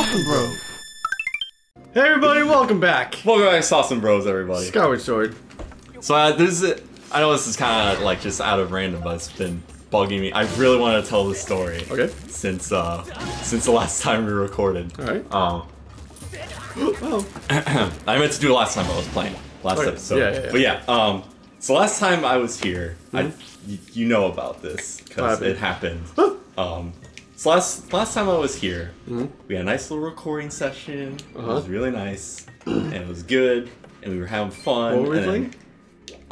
S'awesome Bros. Hey everybody, welcome back. Welcome back to S'awesome Bros, everybody. Skyward Sword. So I know this is kind of like just out of random, but it's been bugging me. I really want to tell this story. Okay. Since the last time we recorded. All right. I meant to do it last time I was playing last episode. Yeah. But yeah, so last time I was here, you know about this because it happened. So last time I was here, we had a nice little recording session. It was really nice, and it was good, and we were having fun. What were we playing?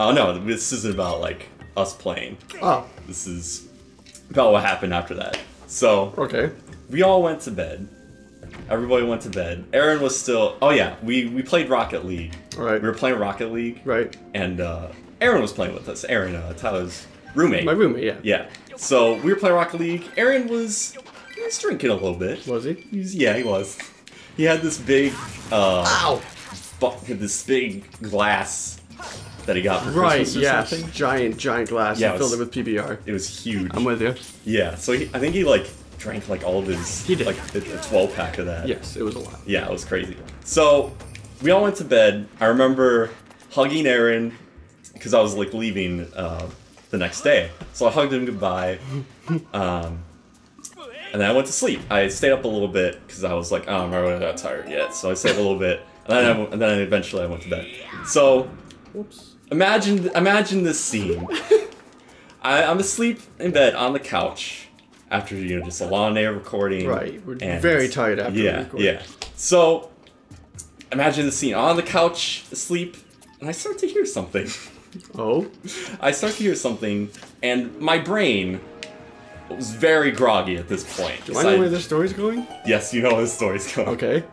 Oh no, this isn't about like us playing. Oh. This is about what happened after that. So we all went to bed. Everybody went to bed. Aaron was still. Oh yeah, we played Rocket League. Right. We were playing Rocket League. Right. And Aaron was playing with us. Aaron, Tyler's roommate. My roommate. Yeah. Yeah. So we were playing Rocket League. Aaron was drinking a little bit. Was he? Yeah, he was. He had this big. This big glass that he got for Christmas or something. Giant glass. Yeah. Filled it with PBR. It was huge. I'm with you. Yeah. So I think he drank all of his, like a 12-pack of that. Yes, it was a lot. Yeah, it was crazy. So we all went to bed. I remember hugging Aaron because I was leaving the next day. So I hugged him goodbye, and then I went to sleep. I stayed up a little bit because I was like, I'm not really that tired yet. So I stayed up a little bit, and then eventually I went to bed. So imagine this scene. I'm asleep in bed on the couch. After just a long day of recording, right? We're very tired after recording. Yeah. So imagine the scene on the couch, asleep, and I start to hear something. Oh, I start to hear something, and my brain was very groggy at this point. Do I know where this story's going? Yes, you know where this story's going. Okay.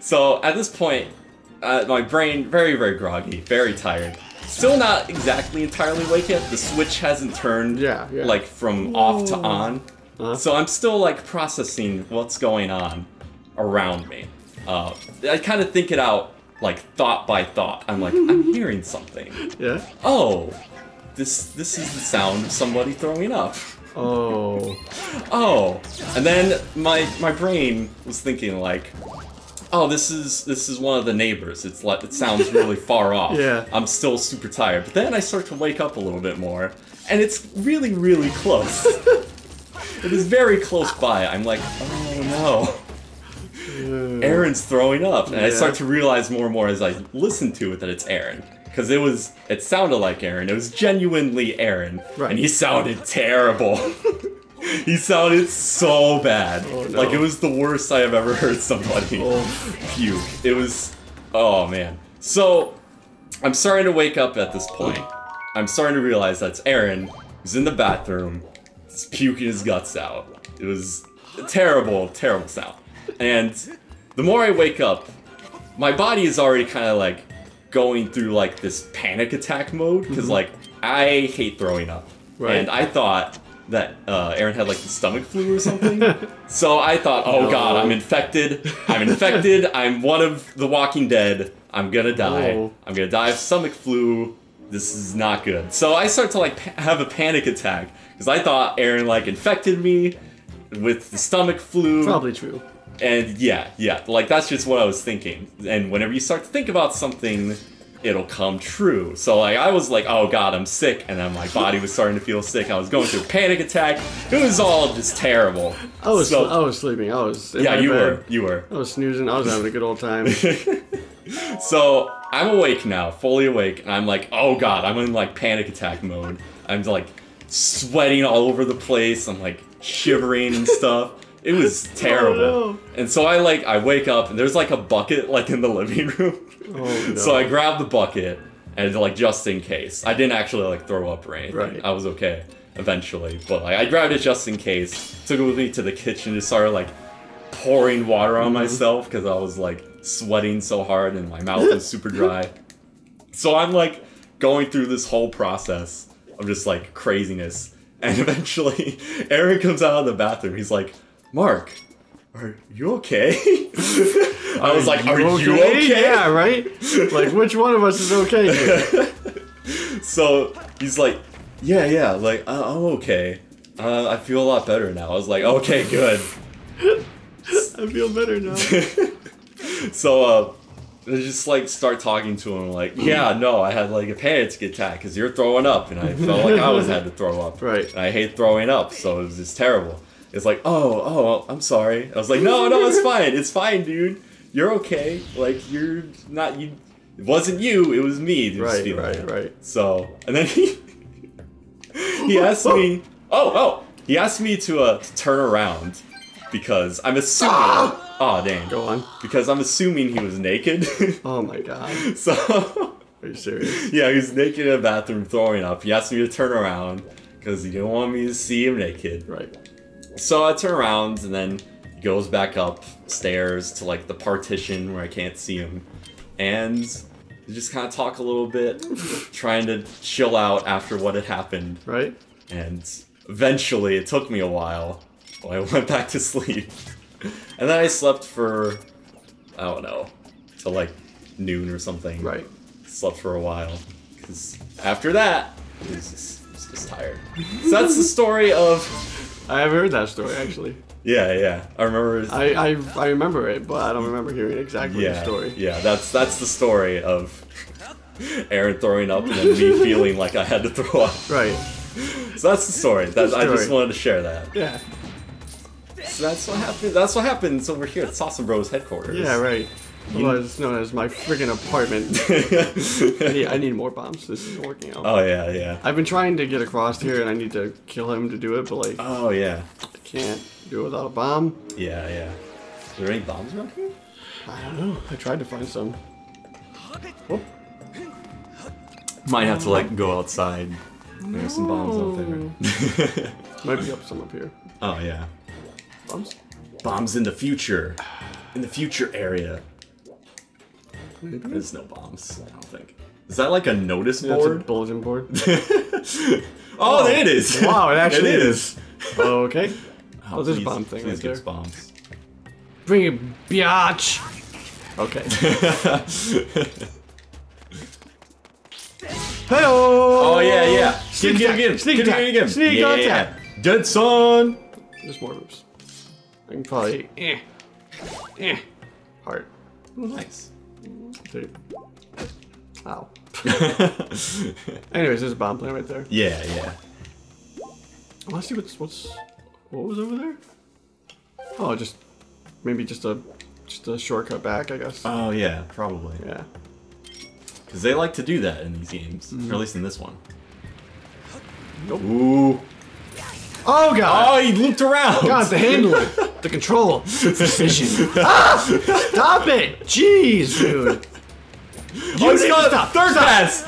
So at this point, my brain very groggy, very tired. Still not exactly entirely awake yet. The switch hasn't turned like from off to on. So I'm still processing what's going on around me. I kind of think it out thought by thought. I'm like, I'm hearing something. Yeah. Oh, this is the sound of somebody throwing up. Oh. Oh. And then my brain was thinking oh, this is one of the neighbors. It's like it sounds really far off. Yeah. I'm still super tired, but then I start to wake up a little bit more, and it's really close. It is very close by. I'm like, oh no, Aaron's throwing up, and I start to realize more and more as I listen to it that it's Aaron, because it sounded like Aaron. It was genuinely Aaron, right. And he sounded terrible. He sounded so bad. Oh, no. It was the worst I have ever heard somebody puke. It was... Oh, man. So, I'm starting to wake up at this point. I'm starting to realize that's Aaron. He's in the bathroom. He's puking his guts out. It was a terrible sound. And the more I wake up, my body is already kind of, going through, this panic attack mode. Because, I hate throwing up. Right. And I thought... that Aaron had the stomach flu or something. So I thought, oh god, I'm infected. I'm infected. I'm one of the Walking Dead. I'm gonna die. I'm gonna die of stomach flu. This is not good. So I start to have a panic attack because I thought Aaron infected me with the stomach flu. Probably true. And yeah, that's just what I was thinking. And whenever you start to think about something, it'll come true. So I was oh god, I'm sick, and then my body was starting to feel sick. I was going through a panic attack. It was all just terrible. I was sleeping. I was in my bed. You were. I was snoozing. I was having a good old time. So I'm awake now, fully awake, and I'm oh god, I'm in panic attack mode. I'm sweating all over the place. I'm shivering and stuff. It was terrible. Oh, no. And so I wake up, and there's a bucket in the living room. Oh, no. So I grabbed the bucket, and just in case. I didn't actually throw up or anything. Right. I was okay eventually, but I grabbed it just in case. Took it with me to the kitchen and started pouring water on myself because I was sweating so hard and my mouth was super dry. So I'm going through this whole process of just craziness, and eventually Aaron comes out of the bathroom. He's like, Mark, are you okay? I was are you okay? Yeah, right? Which one of us is okay here? So, he's yeah, I'm okay. I feel a lot better now. I was okay, good. I feel better now. So, I just, like, start talking to him, like, yeah, no, I had, like, a panic attack, because you're throwing up, and I felt like I always had to throw up. Right. And I hate throwing up, so it was just terrible. It's like, oh, I'm sorry. I was like, no, it's fine, dude. You're okay. Like, you're not, you, it wasn't you, it was me. Right. So, and then he asked me, he asked me to turn around, because I'm assuming... Ah! Oh dang! Go on. Because I'm assuming he was naked. Oh my god! So are you serious? Yeah, he was naked in the bathroom throwing up. He asked me to turn around because he didn't want me to see him naked. Right. So I turn around and then he goes back upstairs to like the partition where I can't see him, and we just kind of talk a little bit, trying to chill out after what had happened. Right. And eventually, it took me a while, but I went back to sleep. And then I slept for, I don't know, till like noon or something. Right. Slept for a while. Because after that, I was just tired. So that's the story of... I haven't heard that story, actually. Yeah. I remember it. I remember it, but I don't remember hearing exactly the story. Yeah, that's the story of Aaron throwing up and then me feeling like I had to throw up. Right. So that's the story. I just wanted to share that. Yeah. So that's what happened. That's what happens over here at S'awesome Bros headquarters. Yeah, right. Otherwise known as my friggin' apartment. I need more bombs. This isn't working out. Oh yeah. I've been trying to get across here, and I need to kill him to do it, but like. Oh yeah. I can't do it without a bomb. Yeah. Is there any bombs around here? I don't know. I tried to find some. Whoop. Might have to like go outside. No. There's some bombs out there. Might be up some up here. Oh yeah. Bombs? Bombs in the future. In the future area. Maybe. There's no bombs, I don't think. Is that like a notice board? It's a bulletin board. Oh, there it is! Wow, it actually is. Okay. Oh, there's a bomb thing right there. Bombs. Bring it, biatch! Okay. Hey-oh! Oh, yeah. Sneak attack! Sneak attack! Dead son! There's more moves. I can probably hard. Ooh, nice. Ow. Anyways, there's a bomb plant right there. Yeah. I want to see what was over there. Oh, maybe just a shortcut back, I guess. Oh yeah, probably. Yeah. Because they like to do that in these games, or at least in this one. Nope. Ooh. Oh god! Oh, he looped around. God, the handling, the control, precision. Ah! Stop it! Jeez, dude. He's got a third pass.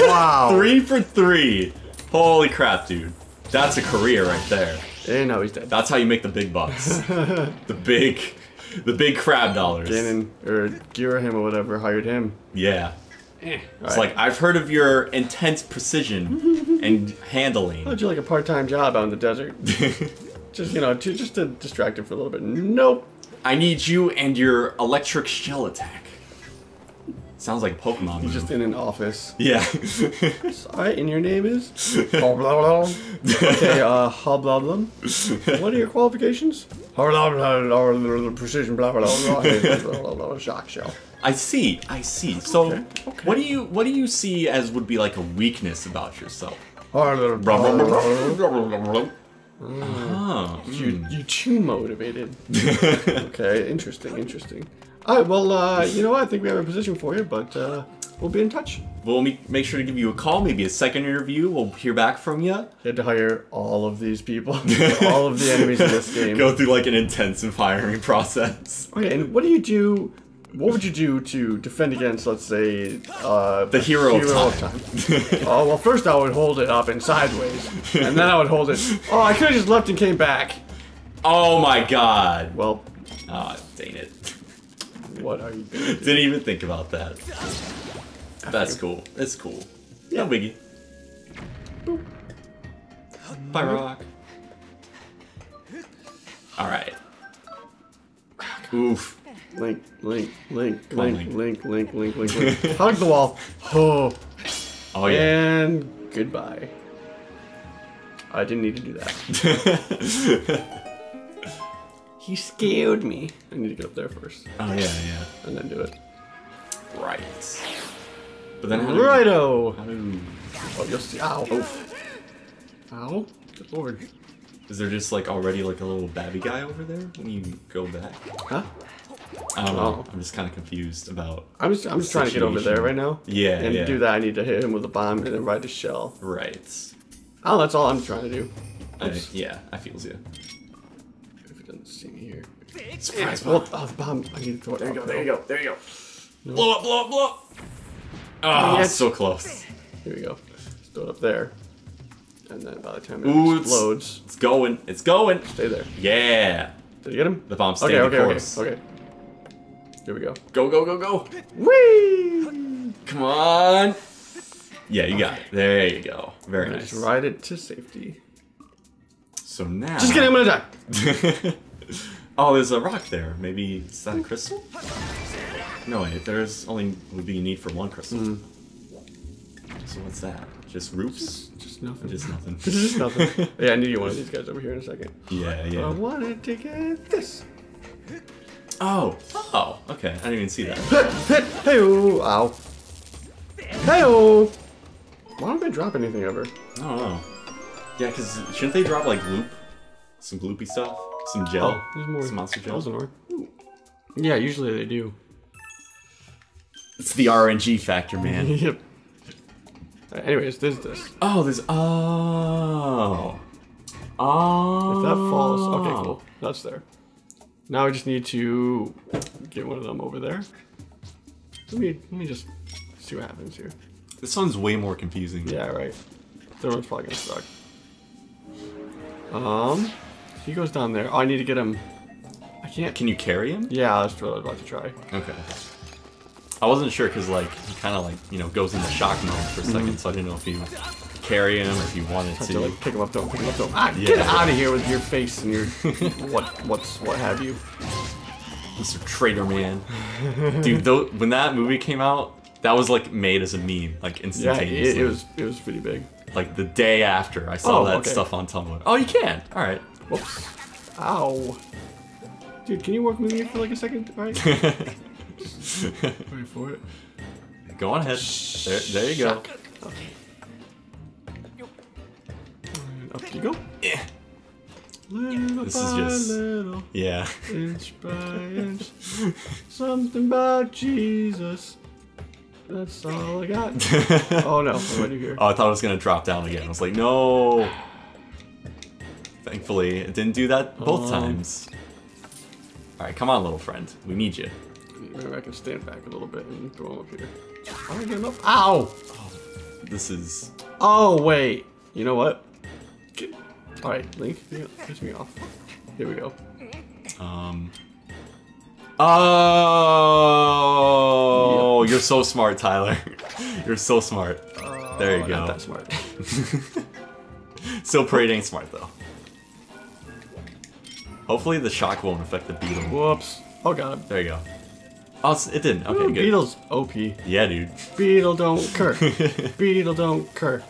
Wow. 3 for 3. Holy crap, dude. That's a career right there. Yeah, no, he's dead. That's how you make the big bucks. the big crab dollars. Gannon or Girahim or whatever hired him. Yeah. It's like, I've heard of your intense precision and handling. How'd you like a part-time job out in the desert? just to distract him for a little bit. Nope. I need you and your electric shell attack. Sounds like Pokemon. He's just in an office. Yeah. Alright, and your name is? Okay, Hobloblum. What are your qualifications? Precision, shock shell. I see. So, okay. What do you see as would be like a weakness about yourself? You're too motivated. Okay, interesting. All right, well, you know what? I think we have a position for you, but we'll be in touch. We'll make sure to give you a call, maybe a second interview. We'll hear back from you. You had to hire all of these people, all of the enemies in this game. Go through like an intensive hiring process. Okay, and what do you do? What would you do to defend against, let's say, the hero of time? Oh, well, first I would hold it up and sideways, and then I would hold it. Oh, I could have just left and came back. Oh my god. Well, dang it. What are you doing? Didn't even think about that. That's cool. It's cool. Yeah, no biggie. Boop. Bye, Rock. All right. Oof. Link. Hug the wall. Oh yeah. And goodbye. I didn't need to do that. You scared me. I need to get up there first. Oh yeah, yeah. And then do it. Right. But then how do Righto! Oh, you'll see. Ow! Oh. Ow? Good lord. Is there just like already like a little babby guy over there when you go back? Huh? I don't know. I'm just kind of confused about. I'm just trying to get over there right now. Yeah. And to do that, I need to hit him with a bomb and then ride his shell. Right. Oh, that's all I'm trying to do. Yeah, I feels you. If it doesn't see me here. Surprise bomb! Oh, the bomb! I need to throw it. There you go. There you go. There you go. No. Blow up! Blow up! Blow up! Oh, yes. So close. Here we go. Let's throw it up there. And then by the time it explodes, it's going. It's going. Stay there. Yeah. Did you get him? The bomb stayed close. Okay. Here we go. Go, go, go, go. Whee! Come on. Yeah, you got it. There you go. Very nice. Just ride it to safety. So now. Just kidding, I'm gonna die. Oh, there's a rock there. Maybe is that a crystal? No way. There's only would be a need for one crystal. Mm. So what's that? Just roofs? Just nothing. Just nothing. Just nothing. Yeah, I knew you wanted these guys over here in a second. Yeah, yeah. I wanted to get this. Oh. Oh. Okay. I didn't even see that. Hey-oh. Ow. Hey-oh. Why don't they drop anything ever? I don't know. Yeah, because shouldn't they drop, like, gloop? Some gloopy stuff? Some gel? Oh, there's more. Some monster gel? Yeah, usually they do. It's the RNG factor, man. Yep. Anyways, there's this. Oh, there's... Oh. Oh. If that falls... Okay, cool. That's there. Now I just need to get one of them over there. Let me just see what happens here. This one's way more confusing. Yeah, right. That one's probably gonna suck. He goes down there. Oh, I need to get him. I can't... Can you carry him? Yeah, that's what I was about to try. Okay. I wasn't sure because, like, he kind of, like, you know, goes into shock mode for a second, so I didn't know if you carry him or if you wanted to. Like, pick him up, don't pick him up, don't. Ah, yeah, get out of here with your face and your what have you. Mr. Traitor Man. Dude, though, when that movie came out, that was, like, made as a meme, like, instantaneously. Yeah, it was pretty big. Like, the day after I saw that stuff on Tumblr. Oh, you can! Alright. Whoops. Ow. Dude, can you work with me for, like, a second? All right. Wait for it. Go on ahead. There you go. Okay. And up you go. Yeah. Little this by is just little, yeah. Inch by inch. Something about Jesus. That's all I got. Oh no! What do you hear? Oh, I thought it was gonna drop down again. I was like, no. Thankfully, it didn't do that both times. All right, come on, little friend. We need you. Maybe I can stand back a little bit and throw him up here. I don't get enough. Ow! Oh, this is... Oh, wait. You know what? Alright, Link, piss me off. Here we go. Oh! Yep. You're so smart, Tyler. You're so smart. There you go. Not that smart. Still pretty dang smart, though. Hopefully the shock won't affect the beetle. Whoops. Oh, got him. There you go. Oh, it didn't. Okay, ooh, good. Beetle's OP. Yeah, dude. Beetle don't cur. Beetle don't cur.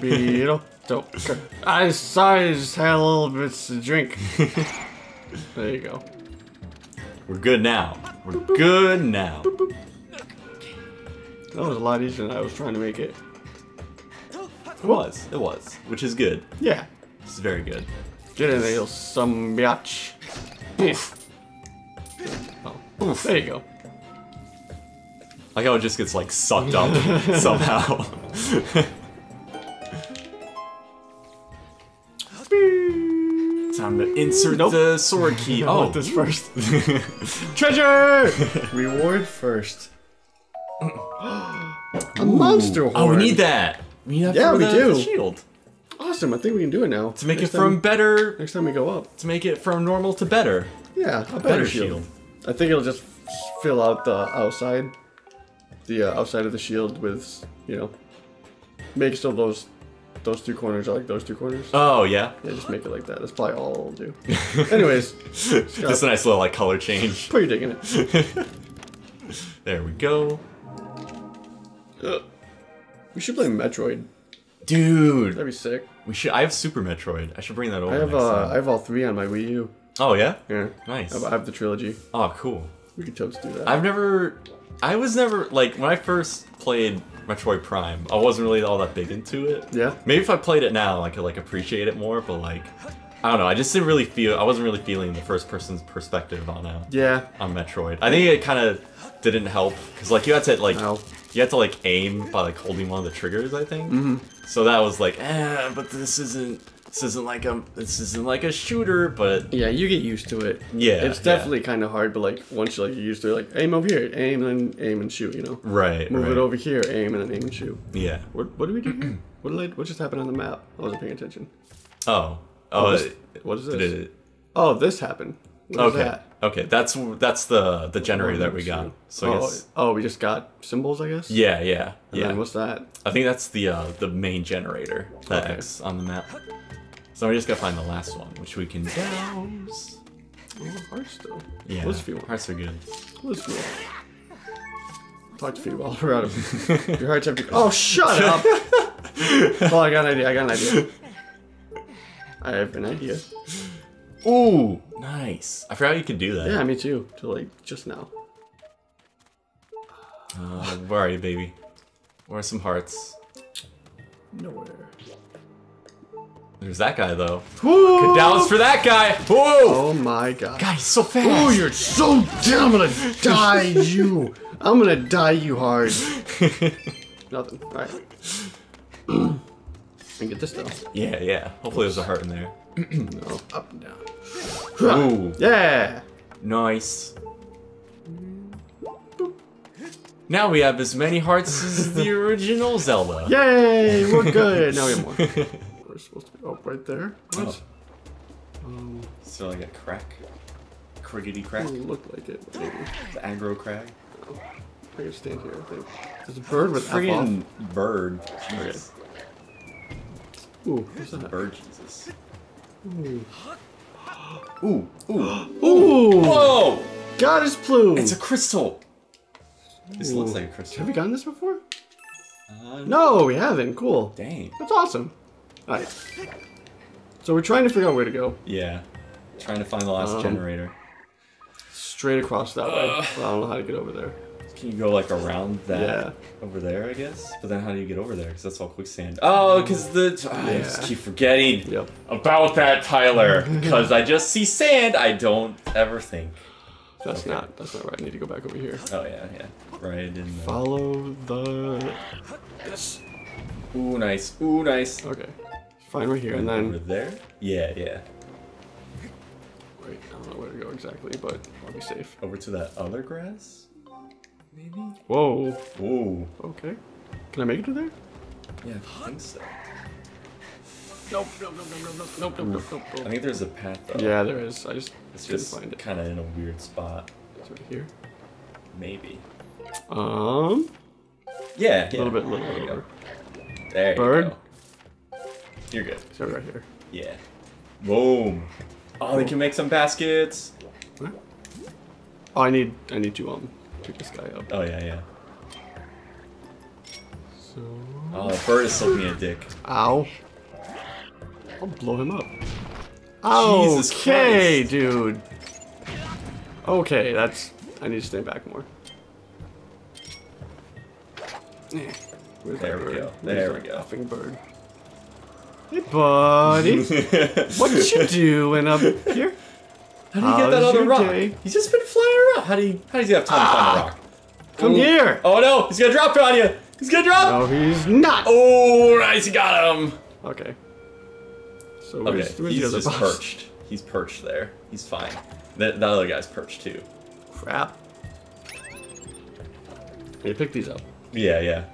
Beetle don't cur. I'm sorry, I just had a little bit to drink. There you go. We're good now. We're boop, boop. Good now. Boop, boop. That was a lot easier than I was trying to make it. It was. It was. Which is good. Yeah. It's very good. Get in there, you some biatch. Oof. Oh. Oof. There you go. Like how it just gets like sucked up somehow. Time to insert the sword key. I want this first. Treasure! Reward first. A monster horn. Oh, we need that. We need that for the shield. Awesome. I think we can do it now. To make it from better. Next time we go up. To make it from normal to better. Yeah, a better shield. I think it'll just fill out the outside. The outside of the shield with, you know, make so those two corners are like those two corners. Oh, yeah? Yeah, just make it like that. That's probably all it'll do. Anyways. Just a nice little, like, color change. Pretty digging it. There we go. We should play Metroid. Dude. That'd be sick. We should. I have Super Metroid. I should bring that over. I have all three on my Wii U. Oh, yeah? Yeah. Nice. I have the trilogy. Oh, cool. We could totally do that. I was never, like, when I first played Metroid Prime, I wasn't really all that big into it. Yeah. Maybe if I played it now, I could, like, appreciate it more, but, like, I don't know, I just didn't really feel, I wasn't really feeling the first person's perspective on on Metroid. I think it kind of didn't help, because, like, you had to, like, aim by, like, holding one of the triggers, I think. Mm-hmm. So that was like, eh, but this isn't like a shooter, but yeah, you get used to it. Yeah, it's definitely kind of hard, but like once you're used to it, like aim over here, aim and shoot, you know. Right. Move it over here, aim and then aim and shoot. Yeah. What do we do? What just happened on the map? I wasn't paying attention. Oh. Oh. What is this? Oh, this happened. What is that? Okay, that's the generator that we got. So we just got symbols, I guess. Yeah, yeah, And what's that? I think that's the main generator that X on the map. So we just gotta find the last one, which we can douse. Oh, hearts though. Yeah, hearts are good. Talk to people all around him. Your hearts have to. Oh, shut up! Oh, I got an idea. I have an idea. Ooh, nice. I forgot you could do that. Yeah, me too. Till like just now. Where are you, baby? Where are some hearts? Nowhere. There's that guy though. Woo! Kadals for that guy! Whoa! Oh my god. God, he's so fast! Oh, you're so damn gonna die you! I'm gonna die you hard. Nothing. Alright. I can get this though. Yeah, yeah. Hopefully there's a heart in there. No. Up and down. Ooh. Yeah! Nice. Boop. Now we have as many hearts as the original Zelda. Yay! We're good! Now we have more. We're supposed to be up right there. What? Oh. So like a crack? Criggity crack? It doesn't look like it. Maybe. The aggro crack? Oh. I can stand here, I think. There's a bird with friggin' bird. Jeez. Okay. Ooh, there's a bird, Jesus. Ooh. Ooh. Ooh. Ooh. Whoa! Goddess plume! It's a crystal! Ooh. This looks like a crystal. Have we gotten this before? No, we haven't. Cool. Dang. That's awesome. Alright. So we're trying to figure out where to go. Yeah. Trying to find the last generator. Straight across that way. Well, I don't know how to get over there. Can you go like around that? Yeah. Over there, I guess. But then how do you get over there? Because that's all quicksand. Oh, because I just keep forgetting about that, Tyler. Because I just see sand. I don't ever think. That's not right. I need to go back over here. Oh yeah, yeah. Right in. Follow the. Yes. Ooh, nice. Ooh, nice. Okay. Fine, we're here, and then over there. Yeah, yeah. Wait, I don't know where to go exactly, but I'll be safe. Over to that other grass. Maybe? Whoa. Whoa. Okay. Can I make it to there? Yeah, I think so. Nope, nope, nope, nope, nope, nope, nope, nope, nope. I think there's a path though. Yeah, there is. It's just find it. Kind of in a weird spot. It's right here? Maybe. Yeah, yeah. A little bit over. There you go. You're good. Start right here. Yeah. Boom. Oh, they can make some baskets. What? Oh, I need to, pick this guy up. Oh, yeah, yeah. So... Oh, the bird is still being a dick. Ow. I'll blow him up. Ow! Okay, dude. Okay, that's... I need to stay back more. There we go. There we go. Effing bird. Hey, buddy. What you doing up here? How do you get that other rock? He's just been flying around. How does he have time to find a rock? Come here! Oh no, he's gonna drop it on you! He's gonna drop! No, he's not! Oh, nice, you got him! Okay. So he's just perched. He's perched there. He's fine. That other guy's perched too. Crap. Hey, pick these up. Yeah, yeah.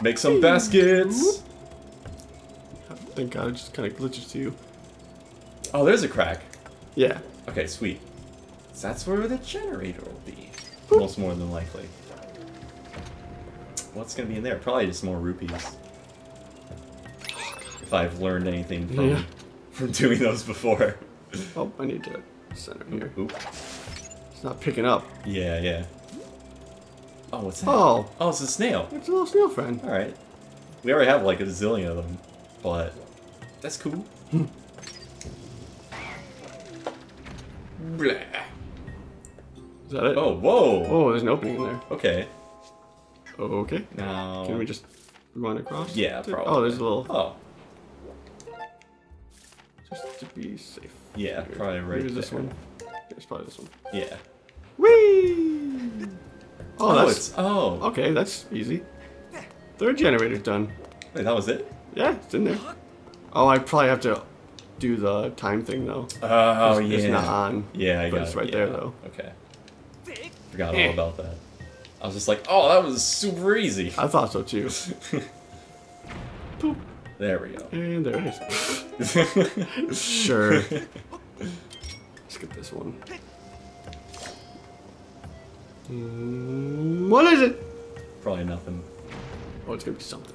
Make some baskets! Thank God, it just kind of glitches to you. Oh, there's a crack. Yeah. Okay, sweet. So that's where the generator will be. Boop. Most more than likely. What's gonna be in there? Probably just more rupees. If I've learned anything from doing those before. Oh, I need to center here. Oop. It's not picking up. Yeah, yeah. Oh, what's that? Oh! Oh, it's a snail. It's a little snail friend. Alright. We already have like a zillion of them, but that's cool. Bleh. Is that it? Oh, whoa! Oh, there's an opening in there. Okay. Okay. Now... can we just run across? Yeah, probably. Oh, there's a little... oh. Just to be safe. Yeah, here. Probably right there. This one? There's probably this one. Yeah. Whee! Oh, that's... it's... oh. Okay, that's easy. Third generator done. Wait, that was it? Yeah, it's in there. Oh, I probably have to do the time thing, though. Oh, yeah. It's not on. Yeah, I got it. But it's right there, though. Okay. Forgot all about that. I was just like, oh, that was super easy. I thought so, too. Poop. There we go. And there it is. Sure. Let's get this one. What is it? Probably nothing. Oh, it's gonna be something.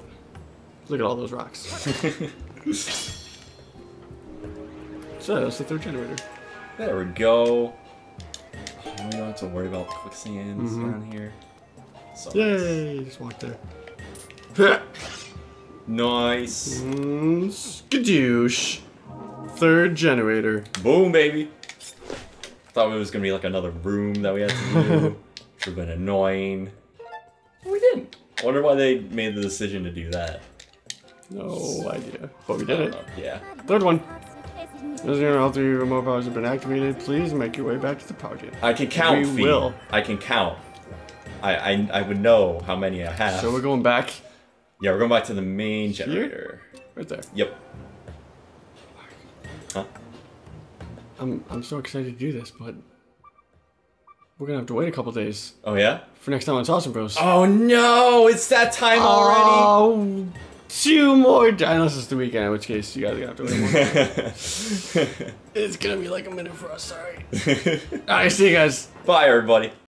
Look at all those rocks. So, that's the third generator. There we go. Oh, we don't have to worry about quicksands around here. So yay! Nice. Just walked there. Nice. Skadoosh. Third generator. Boom, baby. Thought it was gonna be like another room that we had to do. Which would have been annoying. But we didn't. I wonder why they made the decision to do that. No idea. But we did it. Yeah. Third one. As all three remote powers have been activated, please make your way back to the project. I can count, we will. I can count. I would know how many I have. So we're going back? Yeah, we're going back to the main generator. Right there. Yep. Huh? I'm so excited to do this, but... we're gonna have to wait a couple days. Oh yeah? For next time on S'awesome Bros. Oh no! It's that time already! Oh! 2 more, unless it's the weekend, in which case you guys are gonna have to wait more. It's gonna be like a minute for us, sorry. Alright, see you guys. Bye, everybody.